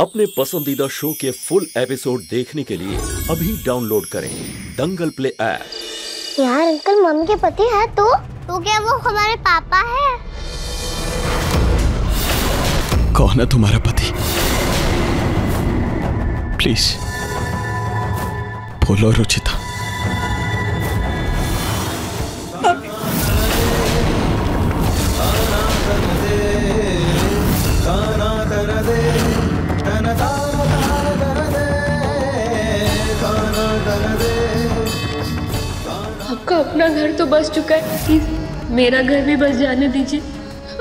अपने पसंदीदा शो के फुल एपिसोड देखने के लिए अभी डाउनलोड करें दंगल प्ले ऐप। यार अंकल मम के पति है तो क्या वो हमारे पापा है? कौन है तुम्हारा पति? प्लीज बोलो रुचिता। आपका अपना घर तो बस चुका है, प्लीज मेरा घर भी बस जाने दीजिए।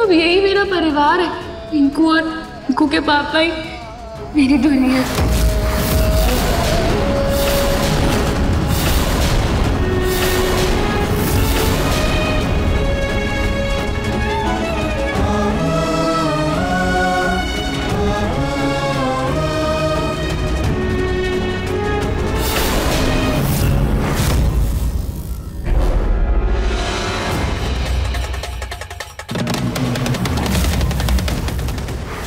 अब यही मेरा परिवार है, पिंकू और पिंकू के पापा ही मेरी दुनिया है।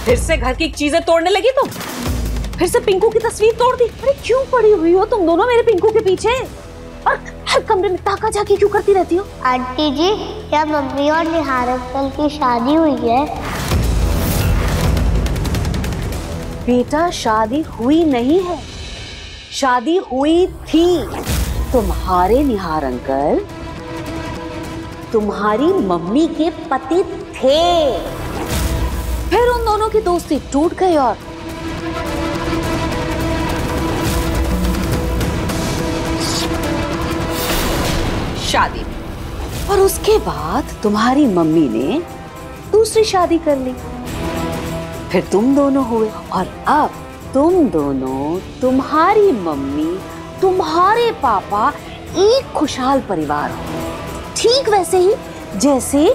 फिर से घर की चीजें तोड़ने लगी तुम? फिर से पिंकू की तस्वीर तोड़ दी? अरे क्यों पड़ी हुई हो तुम दोनों मेरे पिंकू के पीछे? और हर कमरे में ताका जाके क्यों करती रहती हो? आंटी जी, क्या मम्मी और निहार अंकल की शादी हुई है? बेटा, शादी हुई नहीं है, शादी हुई थी। तुम्हारे निहार अंकल तुम्हारी मम्मी के पति थे, फिर उन दोनों की दोस्ती टूट गई और शादी, और उसके बाद तुम्हारी मम्मी ने दूसरी शादी कर ली, फिर तुम दोनों हुए और अब तुम दोनों, तुम्हारी मम्मी तुम्हारे पापा एक खुशहाल परिवार हो, ठीक वैसे ही जैसे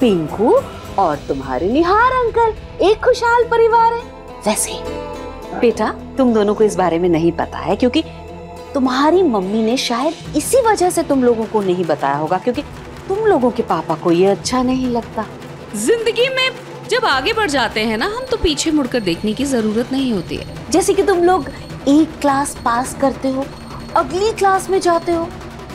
पिंकू और तुम्हारे निहार अंकल एक खुशहाल परिवार है। वैसे बेटा, तुम दोनों को इस बारे में नहीं पता है, क्योंकि तुम्हारी मम्मी ने शायद इसी वजह से तुम लोगों को नहीं बताया होगा, क्योंकि तुम लोगों के पापा को ये अच्छा नहीं लगता। जिंदगी में जब आगे बढ़ जाते हैं ना हम, तो पीछे मुड़कर देखने की जरूरत नहीं होती है। जैसे कि तुम लोग एक क्लास पास करते हो, अगली क्लास में जाते हो,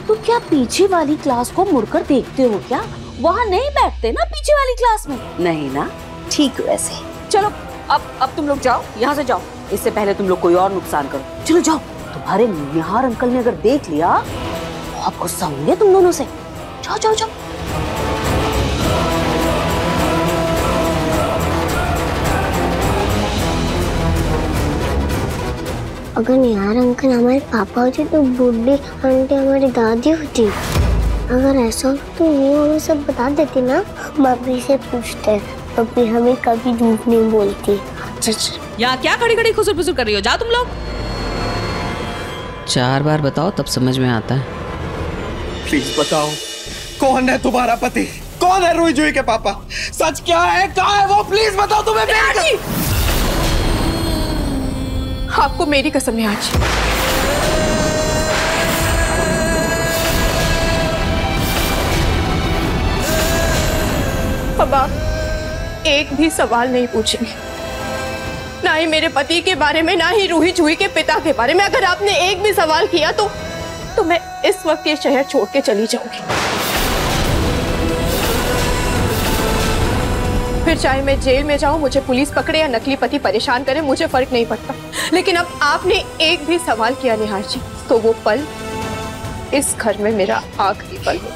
तो क्या पीछे वाली क्लास को मुड़कर देखते हो? क्या वहाँ नहीं बैठते ना पीछे वाली क्लास में? नहीं ना, ठीक वैसे। चलो अब तुम लोग जाओ, यहाँ से जाओ, इससे पहले तुम लोग कोई और नुकसान करो। चलो जाओ, तुम्हारे निहार अंकल ने अगर देख लिया तो आप गुस्सा होंगे तुम दोनों से। जाओ जाओ जाओ। अगर निहार अंकल हमारे पापा होते तो बूढ़ी आंटी हमारी दादी होती। अगर ऐसा तो वो हमें सब बता देती ना। मम्मी से पूछते, मम्मी हमें कभी झूठ नहीं बोलती। यहाँ क्या खड़ी खड़ी खुसुर फुसुर कर रही हो? जाओ तुम लोग। 4 बार बताओ तब समझ में आता है। प्लीज बताओ, कौन है तुम्हारा पति? कौन है रूही जूही के पापा? सच क्या है, कहाँ है वो? प्लीज बताओ। तुम्हें आपको मेरी कसम है आज। अब आप एक भी सवाल नहीं पूछेंगे, ना ही मेरे पति के बारे में, ना ही रूही जूही के पिता के बारे में। अगर आपने एक भी सवाल किया तो मैं इस वक्त ये शहर छोड़ के चली जाऊंगी। फिर चाहे मैं जेल में जाऊं, मुझे पुलिस पकड़े या नकली पति परेशान करे, मुझे फर्क नहीं पड़ता। लेकिन अब आपने एक भी सवाल किया निहार जी, तो वो पल इस घर में मेरा आखिरी पल होगा।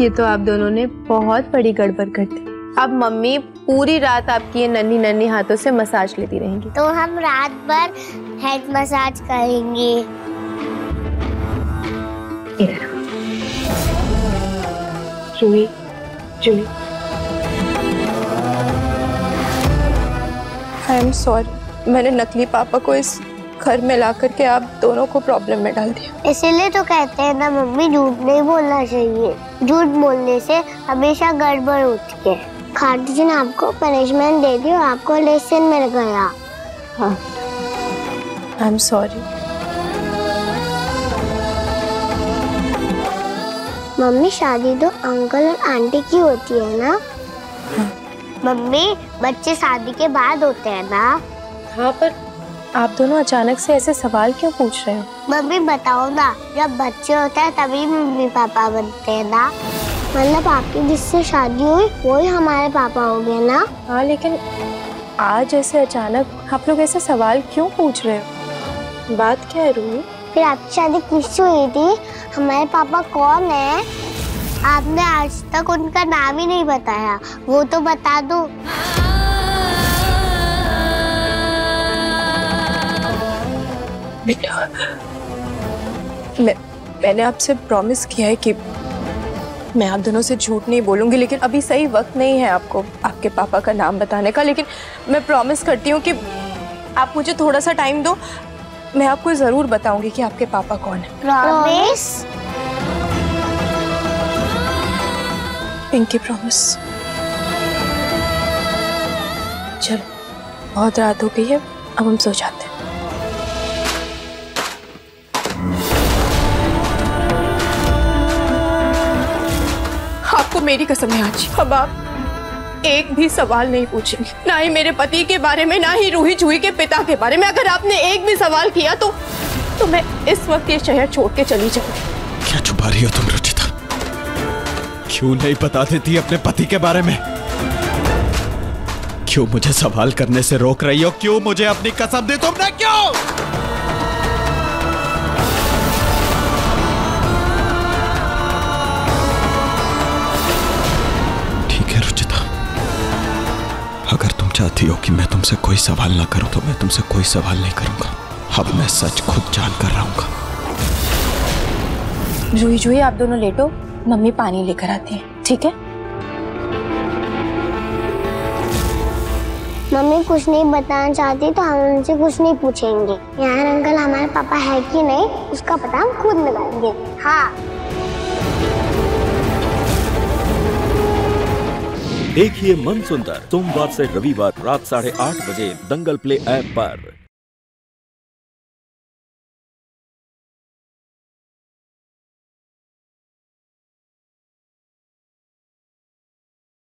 ये तो आप दोनों ने बहुत बड़ी गड़बड़ कर दी। अब मम्मी पूरी रात आपकी ये नन्ही नन्ही हाथों से मसाज लेती रहेंगी। तो हम रात भर हेड मसाज करेंगे। Roohi, Juhi. I am sorry, मैंने नकली पापा को इस घर में ला करके आप दोनों को प्रॉब्लम में डाल दिया। इसीलिए तो कहते हैं ना मम्मी, झूठ नहीं बोलना चाहिए, झूठ बोलने से हमेशा गड़बड़ होती है। खाटूजी ने आपको पनिशमेंट दे दी और आपको लेसन मिल गया। हाँ, आई एम सॉरी। मम्मी, शादी तो अंकल और आंटी की होती है ना? हाँ। मम्मी, बच्चे शादी के बाद होते हैं ना? हाँ, पर आप दोनों अचानक से ऐसे सवाल क्यों पूछ रहे हो? मम्मी बताओ ना, जब बच्चे होते हैं तभी मम्मी पापा बनते हैं ना? मतलब आपकी जिससे शादी हुई वही हमारे पापा हो गए ना? हाँ, लेकिन आज ऐसे अचानक आप लोग ऐसे सवाल क्यों पूछ रहे हो? बात क्या है रूही? फिर आपकी शादी किससे हुई थी? हमारे पापा कौन है? आपने आज तक उनका नाम ही नहीं बताया, वो तो बता दो। बेटा, मैंने आपसे प्रॉमिस किया है कि मैं आप दोनों से झूठ नहीं बोलूंगी, लेकिन अभी सही वक्त नहीं है आपको आपके पापा का नाम बताने का। लेकिन मैं प्रॉमिस करती हूँ कि आप मुझे थोड़ा सा टाइम दो, मैं आपको जरूर बताऊंगी कि आपके पापा कौन है। प्रॉमिस? Pinky promise. चलो, बहुत रात हो गई है, अब हम सो जाते हैं। आपको मेरी कसम है, आज अब आप एक भी सवाल नहीं पूछेंगे, ना ही मेरे पति के बारे में, ना ही रूही जुही के पिता के बारे में। अगर आपने एक भी सवाल किया तो मैं इस वक्त ये शहर छोड़ के चली जाऊंगी। क्या छुपा रही हो तुम रुचिता? क्यों नहीं बता देती अपने पति के बारे में? क्यों मुझे सवाल करने से रोक रही हो? क्यों मुझे अपनी कसम दी तुमने? क्यों? चाहती हो कि मैं तुमसे कोई सवाल ना करूं तो मैं तुमसे कोई सवाल नहीं करूंगा। अब मैं सच खुद जान कर रहूंगा। जूही जूही, आप दोनों लेटो, मम्मी पानी लेकर आती है। ठीक है मम्मी, कुछ नहीं बताना चाहती तो हम उनसे कुछ नहीं पूछेंगे। यार अंकल हमारे पापा है कि नहीं उसका पता हम खुद लगाएंगे। हाँ। देखिए मन सुंदर सोमवार से रविवार रात 8:30 बजे दंगल प्ले ऐप पर।